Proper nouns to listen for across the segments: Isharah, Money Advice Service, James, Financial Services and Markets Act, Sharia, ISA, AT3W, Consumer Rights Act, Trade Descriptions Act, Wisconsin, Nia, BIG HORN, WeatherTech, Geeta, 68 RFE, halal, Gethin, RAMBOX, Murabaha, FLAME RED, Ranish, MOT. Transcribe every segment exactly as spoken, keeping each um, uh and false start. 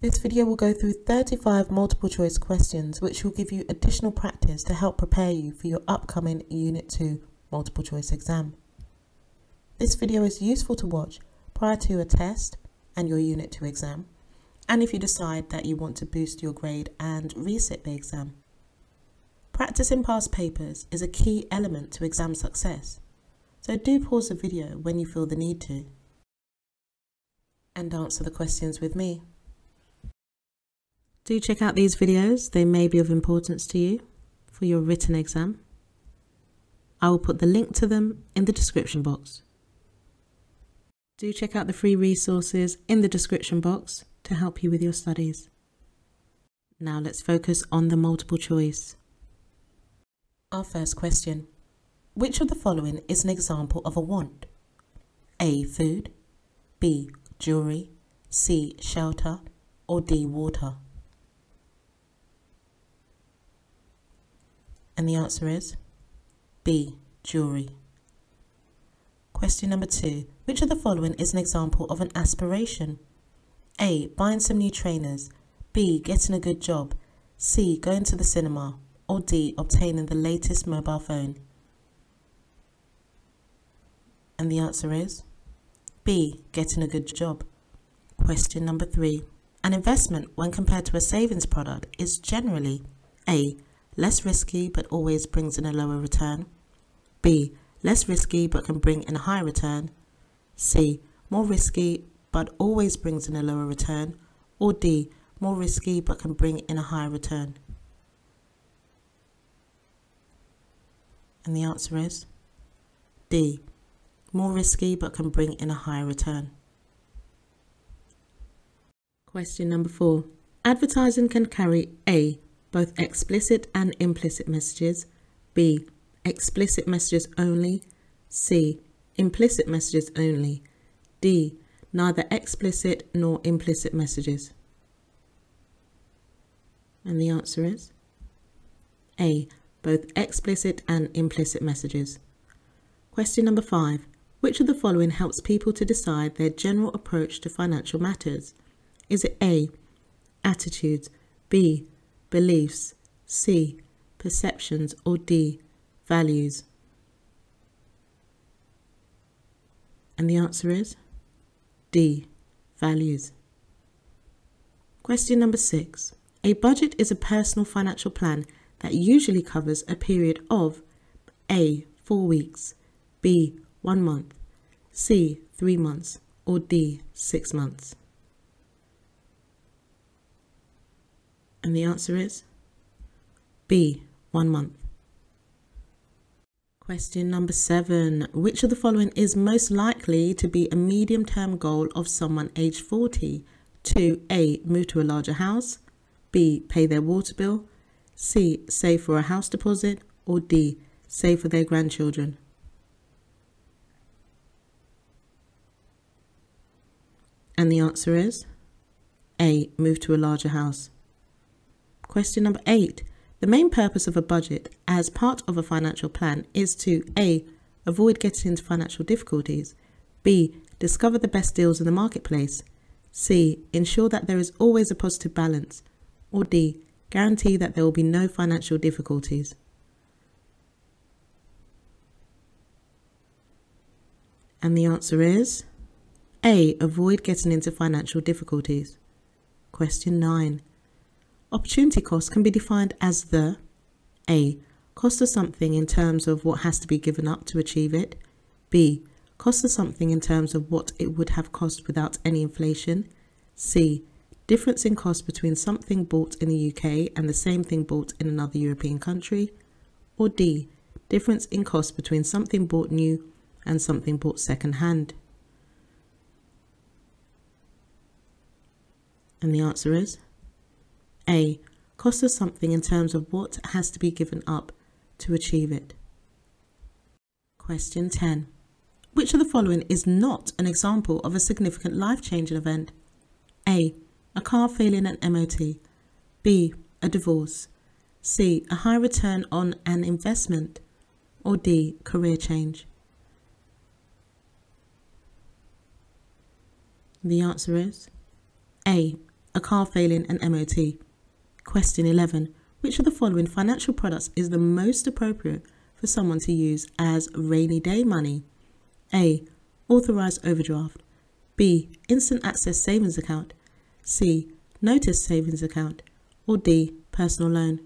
This video will go through thirty-five multiple choice questions which will give you additional practice to help prepare you for your upcoming Unit two multiple choice exam. This video is useful to watch prior to a test and your Unit two exam, and if you decide that you want to boost your grade and resit the exam. Practicing past papers is a key element to exam success, so do pause the video when you feel the need to and answer the questions with me. Do check out these videos, they may be of importance to you for your written exam. I will put the link to them in the description box. Do check out the free resources in the description box to help you with your studies. Now let's focus on the multiple choice. Our first question. Which of the following is an example of a want? A. Food, B. Jewelry, C. Shelter, or D. Water? And the answer is B. Jewelry. Question number two. Which of the following is an example of an aspiration? A. Buying some new trainers, B. Getting a good job, C. Going to the cinema, or D. Obtaining the latest mobile phone? And the answer is B. Getting a good job. Question number three. An investment when compared to a savings product is generally A. Less risky but always brings in a lower return, B. Less risky but can bring in a higher return, C. More risky but always brings in a lower return, or D. More risky but can bring in a higher return. And the answer is D. More risky but can bring in a higher return. Question number four. Advertising can carry A. both explicit and implicit messages, B. explicit messages only, C. implicit messages only, D. neither explicit nor implicit messages. And the answer is A. both explicit and implicit messages. Question number five. Which of the following helps people to decide their general approach to financial matters? Is it A. attitudes, B. beliefs, C. perceptions, or D. values? And the answer is D. values. Question number six. A budget is a personal financial plan that usually covers a period of A. four weeks, B. one month, C. three months, or D. six months. And the answer is B. one month. Question number seven. Which of the following is most likely to be a medium-term goal of someone aged forty? To A. move to a larger house, B. pay their water bill, C. save for a house deposit, or D. save for their grandchildren? And the answer is A. move to a larger house. Question number eight. The main purpose of a budget as part of a financial plan is to A. avoid getting into financial difficulties, B. discover the best deals in the marketplace, C. ensure that there is always a positive balance, or D. guarantee that there will be no financial difficulties. And the answer is A. avoid getting into financial difficulties. Question nine. Opportunity cost can be defined as the A. cost of something in terms of what has to be given up to achieve it, B. cost of something in terms of what it would have cost without any inflation, C. difference in cost between something bought in the U K and the same thing bought in another European country, or D. difference in cost between something bought new and something bought second hand. And the answer is A. cost of something in terms of what has to be given up to achieve it. Question ten. Which of the following is not an example of a significant life-changing event? A. a car failing an M O T, B. a divorce, C. a high return on an investment, or D. career change? The answer is A. a car failing an M O T. Question eleven. Which of the following financial products is the most appropriate for someone to use as rainy day money? A. Authorised overdraft. B. Instant access savings account. C. Notice savings account. Or D. Personal loan.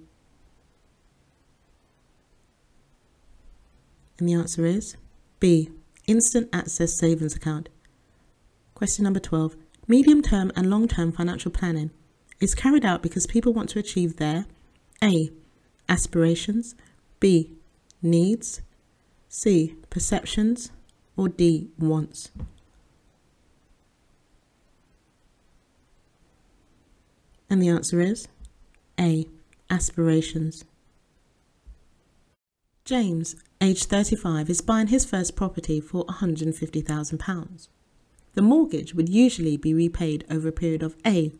And the answer is B. Instant access savings account. Question number twelve. Medium-term and long-term financial planning is carried out because people want to achieve their A. Aspirations. B. Needs. C. Perceptions. Or D. Wants. And the answer is A. Aspirations. James, aged thirty-five, is buying his first property for one hundred and fifty thousand pounds. The mortgage would usually be repaid over a period of A.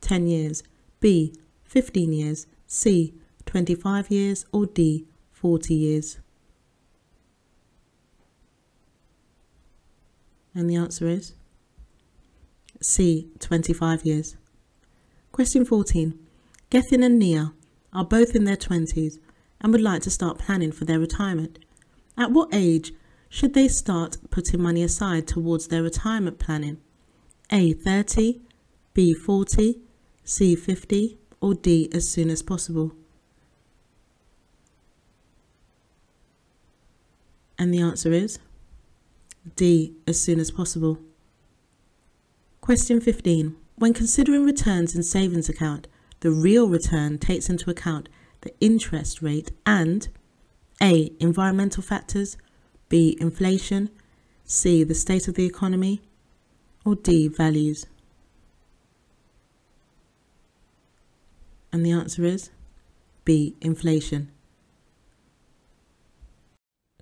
ten years, B. fifteen years, C. twenty-five years, or D. forty years. And the answer is C. twenty-five years. Question fourteen. Gethin and Nia are both in their twenties and would like to start planning for their retirement. At what age should they start putting money aside towards their retirement planning? A. thirty, B. forty, C. fifty, or D. as soon as possible. And the answer is D. as soon as possible. Question fifteen. When considering returns in savings account, the real return takes into account the interest rate and A. environmental factors, B. inflation, C. the state of the economy, or D. values. And the answer is B. inflation.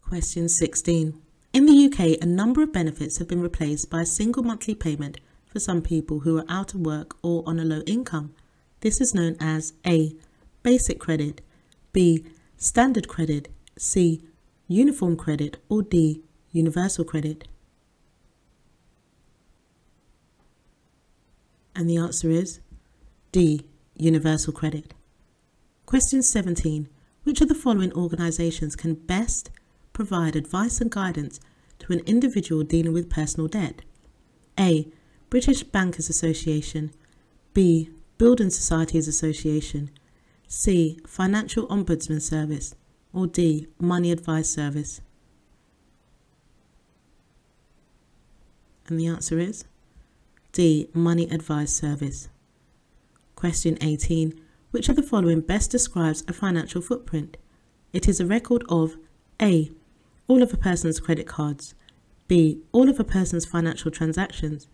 Question sixteen. In the U K, a number of benefits have been replaced by a single monthly payment for some people who are out of work or on a low income. This is known as A. basic credit, B. standard credit, C. uniform credit, or D. universal credit. And the answer is D. universal credit. Question seventeen. Which of the following organisations can best provide advice and guidance to an individual dealing with personal debt? A. British Bankers Association, B. Building Societies Association, C. Financial Ombudsman Service, or D. Money Advice Service. And the answer is D. Money Advice Service. Question eighteen. Which of the following best describes a financial footprint? It is a record of A. all of a person's credit cards, B. all of a person's financial transactions,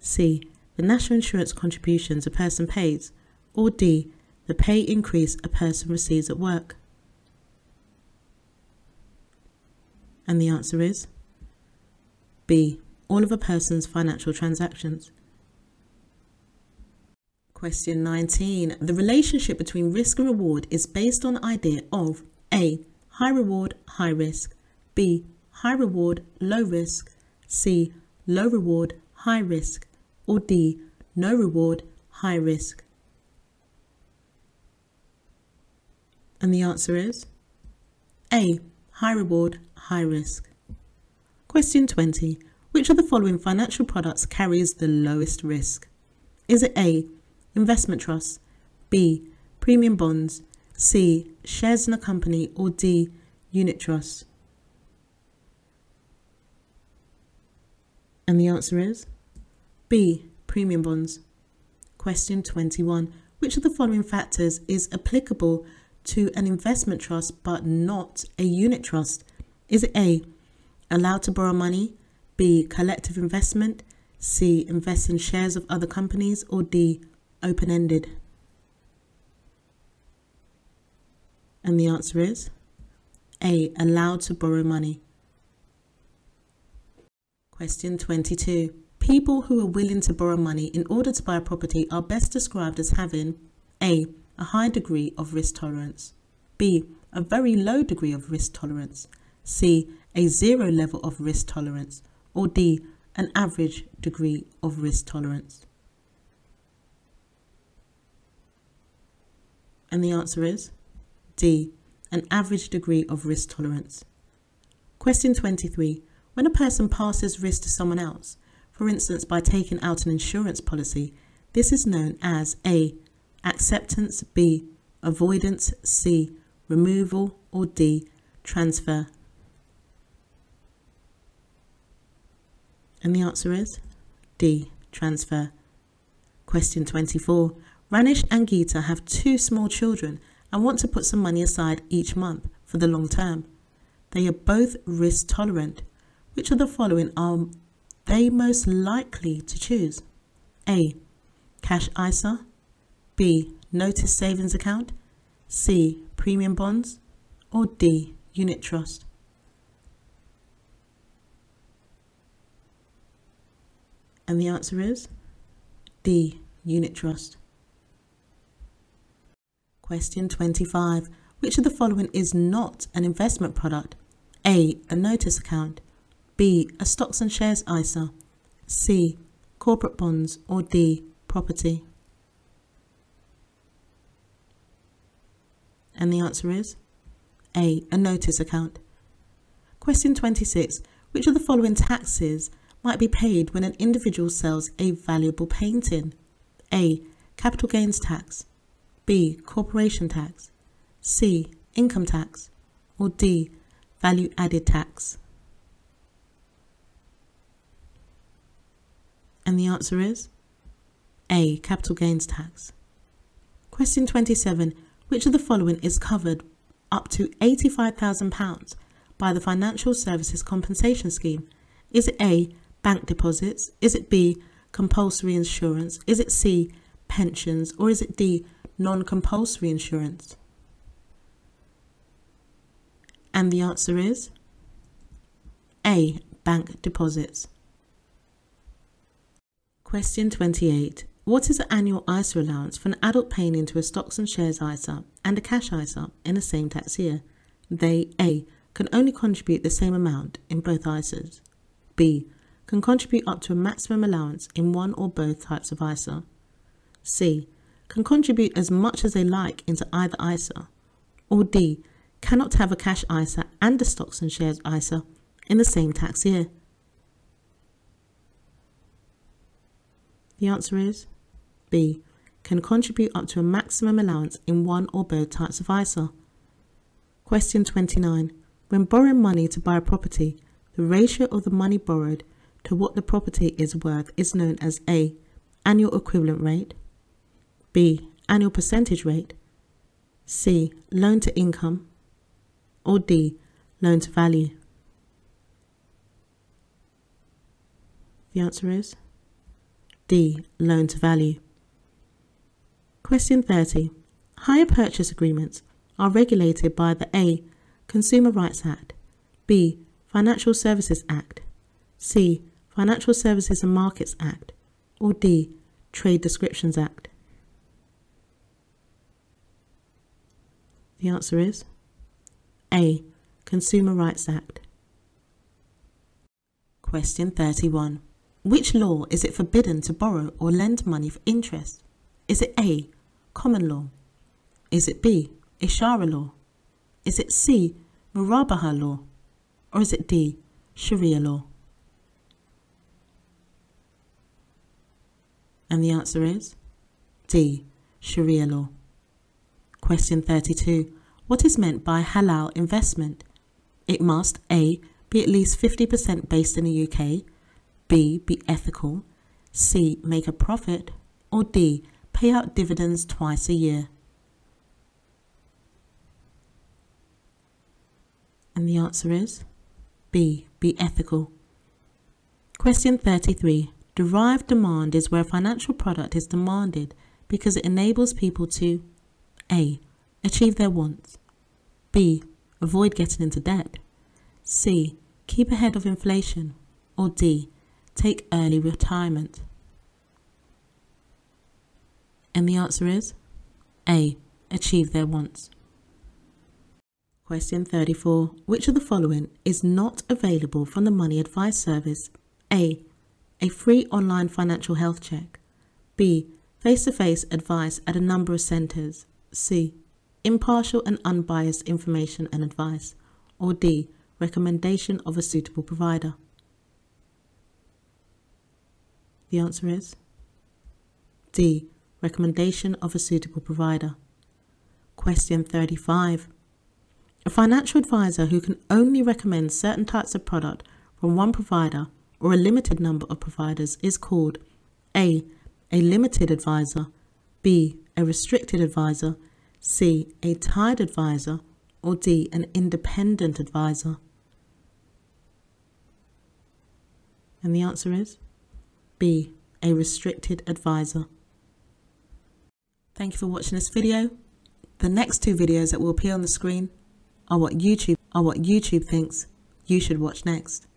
C. the national insurance contributions a person pays, or D. the pay increase a person receives at work. And the answer is B. all of a person's financial transactions. Question nineteen. The relationship between risk and reward is based on the idea of A. high reward, high risk, B. high reward, low risk, C. low reward, high risk, or D. no reward, high risk. And the answer is A. high reward, high risk. Question twenty. Which of the following financial products carries the lowest risk? Is it A. investment trusts, B. premium bonds, C. shares in a company, or D. unit trusts? And the answer is B. premium bonds. Question twenty-one. Which of the following factors is applicable to an investment trust but not a unit trust? Is it A. allowed to borrow money, B. collective investment, C. invest in shares of other companies, or D. open-ended? And the answer is A. allowed to borrow money. Question twenty-two. People who are willing to borrow money in order to buy a property are best described as having A. a high degree of risk tolerance, B. a very low degree of risk tolerance, C. a zero level of risk tolerance, or D. an average degree of risk tolerance. And the answer is D, an average degree of risk tolerance. Question twenty-three. When a person passes risk to someone else, for instance by taking out an insurance policy, this is known as A, acceptance, B, avoidance, C, removal, or D, transfer. And the answer is D, transfer. Question twenty-four. Ranish and Geeta have two small children and want to put some money aside each month for the long term. They are both risk tolerant. Which of the following are they most likely to choose? A, cash I S A, B, notice savings account, C, premium bonds, or D, unit trust. And the answer is D, unit trust. Question twenty-five. Which of the following is not an investment product? A, a notice account, B, a stocks and shares I S A, C, corporate bonds, or D, property. And the answer is A, a notice account. Question twenty-six. Which of the following taxes might be paid when an individual sells a valuable painting? A, capital gains tax, B, corporation tax, C, income tax, or D, value added tax. And the answer is A, capital gains tax. Question twenty-seven. Which of the following is covered up to eighty-five thousand pounds by the Financial Services Compensation Scheme? Is it A, bank deposits? Is it B, compulsory insurance? Is it C, pensions? Or is it D, non-compulsory insurance? And the answer is A, bank deposits. Question twenty-eight. What is the annual I S A allowance for an adult paying into a stocks and shares I S A and a cash I S A in the same tax year? They A, can only contribute the same amount in both I S As, B, can contribute up to a maximum allowance in one or both types of I S A, C, can contribute as much as they like into either I S A, or D, cannot have a cash I S A and a stocks and shares I S A in the same tax year. The answer is B, can contribute up to a maximum allowance in one or both types of I S A. Question twenty-nine. When borrowing money to buy a property, the ratio of the money borrowed to what the property is worth is known as A, annual equivalent rate, B, annual percentage rate, C, loan to income, or D, loan to value. The answer is D, loan to value. Question thirty. Hire purchase agreements are regulated by the A, Consumer Rights Act, B, Financial Services Act, C, Financial Services and Markets Act, or D, Trade Descriptions Act. The answer is A, Consumer Rights Act. Question thirty-one. Which law is it forbidden to borrow or lend money for interest? Is it A, common law? Is it B, Isharah law? Is it C, Murabaha law? Or is it D, Sharia law? And the answer is D, Sharia law. Question thirty-two. What is meant by halal investment? It must A, be at least fifty percent based in the U K, B, be ethical, C, make a profit, or D, pay out dividends twice a year. And the answer is B, be ethical. Question thirty-three. Derived demand is where a financial product is demanded because it enables people to A, achieve their wants, B, avoid getting into debt, C, keep ahead of inflation, or D, take early retirement. And the answer is A, achieve their wants. Question thirty-four. Which of the following is not available from the Money Advice Service? A, a free online financial health check, B, face-to-face advice at a number of centres, C, impartial and unbiased information and advice, or D, recommendation of a suitable provider. The answer is D, recommendation of a suitable provider. Question thirty-five. A financial advisor who can only recommend certain types of product from one provider or a limited number of providers is called A, a limited advisor, B, a restricted advisor, C, a tied advisor, or D, an independent advisor. And the answer is B, a restricted advisor. Thank you for watching this video. The next two videos that will appear on the screen are what YouTube, are what YouTube thinks you should watch next.